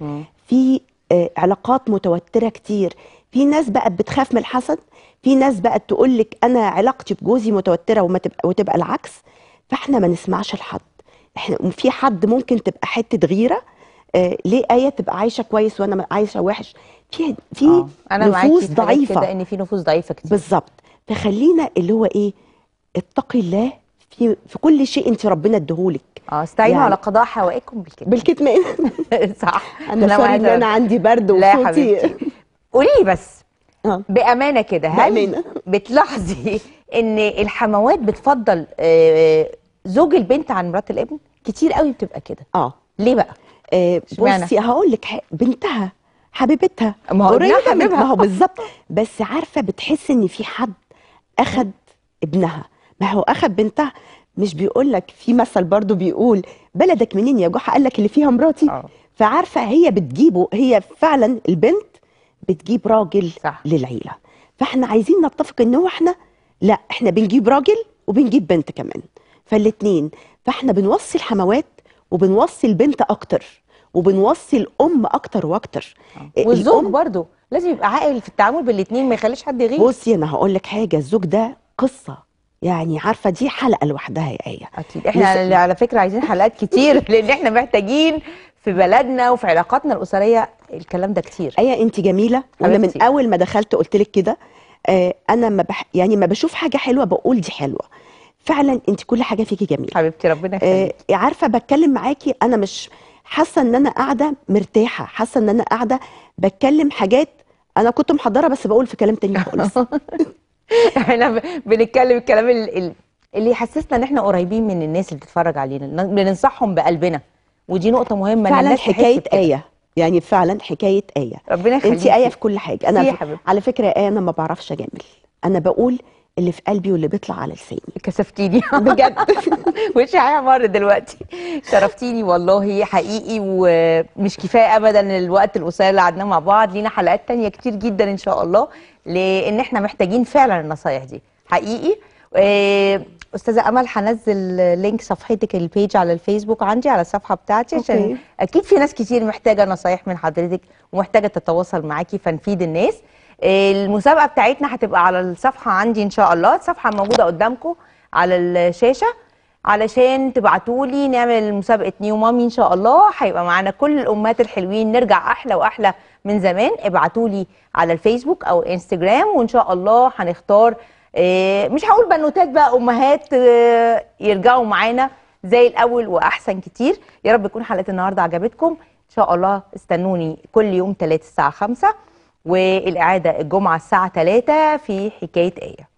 في آه علاقات متوترة كتير، في ناس بقت بتخاف من الحسد، في ناس بقت تقولك أنا علاقتي بجوزي متوترة وما تبقى وتبقى العكس. فإحنا ما نسمعش لحد، إحنا في حد ممكن تبقى حتة غيرة، آه ليه آية تبقى عايشة كويس وأنا عايشة وحش؟ في في نفوس ضعيفة كده، إن في نفوس ضعيفة كتير بالظبط. فخلينا اللي هو ايه، اتقي الله في في كل شيء انت ربنا اديهولك. اه استعينوا يعني على قضاء حوائجكم بالكتمان. بالكتمان. صح. انا سوري ان انا عندي برد وصوتي. قولي لي بس آه. بامانه كده، هل بأمانة بتلاحظي ان الحموات بتفضل آه زوج البنت عن مرات الابن؟ كتير قوي بتبقى كده. اه ليه بقى؟ آه بصي هقول لك، بنتها حبيبتها قريبه منها بالظبط، بس عارفه بتحس ان في حد أخد ابنها، ما هو أخد بنتها. مش بيقولك في مثل برضو بيقول بلدك منين يا جحا؟ قالك اللي فيها مراتي. أوه. فعارفة هي بتجيبه، هي فعلا البنت بتجيب راجل. صح. للعيلة. فاحنا عايزين نتفق انه احنا لا، احنا بنجيب راجل وبنجيب بنت كمان، فالاتنين. فاحنا بنوصي الحموات وبنوصي البنت اكتر، وبنوصي الام اكتر واكتر. والزوج برضو لازم يبقى عاقل في التعامل بالاثنين، ما يخليش حد يغير. بصي انا هقول لك حاجه، الزوج ده قصه، يعني عارفه دي حلقه لوحدها يا ايه. اكيد احنا لس... على فكره عايزين حلقات كتير، لان احنا محتاجين في بلدنا وفي علاقاتنا الاسريه الكلام ده كتير. آية انت جميله، وانا من اول ما دخلت قلت لك كده. آه انا ما بح... يعني ما بشوف حاجه حلوه بقول دي حلوه فعلا، انت كل حاجه فيكي جميله حبيبتي، ربنا يخليكي. آه عارفه بتكلم معاكي انا مش حاسه ان انا قاعده مرتاحه، حاسه ان انا قاعده بتكلم حاجات انا كنت محضره بس بقول في كلام تاني خالص. احنا بنتكلم الكلام اللي, اللي يحسسنا ان احنا قريبين من الناس اللي بتتفرج علينا، بننصحهم بقلبنا، ودي نقطه مهمه فعلا. الناس حكايه آية يعني فعلا حكايه آية، ربنا يخليكي انت آية في كل حاجه. انا على فكره آية انا ما بعرفش اجامل، انا بقول اللي في قلبي واللي بيطلع على لساني. كسفتيني بجد. وشي هيحمر دلوقتي. شرفتيني والله حقيقي، ومش كفايه ابدا الوقت القصير اللي قعدناه مع بعض، لينا حلقات تانية كتير جدا ان شاء الله، لان احنا محتاجين فعلا النصايح دي حقيقي. استاذه امل هنزل لينك صفحتك البيج على الفيسبوك عندي على الصفحه بتاعتي، عشان اكيد في ناس كتير محتاجه نصايح من حضرتك ومحتاجه تتواصل معاكي فنفيد الناس. المسابقه بتاعتنا هتبقى على الصفحه عندي ان شاء الله، الصفحه موجوده قدامكم على الشاشه علشان تبعتولي نعمل مسابقه نيو مامي ان شاء الله. هيبقى معانا كل الامهات الحلوين، نرجع احلى واحلى من زمان. ابعتولي على الفيسبوك او انستجرام وان شاء الله هنختار، مش هقول بنوتات بقى، امهات يرجعوا معانا زي الاول واحسن كتير. يا رب تكون حلقه النهارده عجبتكم ان شاء الله. استنوني كل يوم ثلاثة الساعه خمسة، والإعادة الجمعة الساعة ثلاثة في حكاية آية.